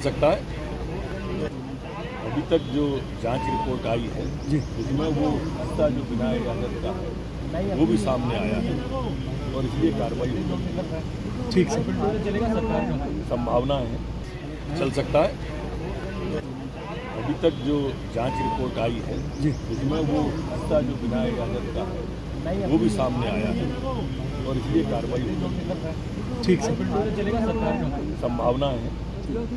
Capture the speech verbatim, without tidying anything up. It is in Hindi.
चल सकता है। अभी तक जो जांच रिपोर्ट आई है उसमें वो हिस्सा जो बिना इजाजत का है वो भी सामने आया है और इसलिए कार्रवाई होगी। ठीक से संभावना है, चल सकता है। अभी तक जो जांच रिपोर्ट आई है उसमें वो हिस्सा जो बिना इजाजत का है वो भी सामने आया है और इसलिए कार्रवाई होगी। ठीक से संभावना है।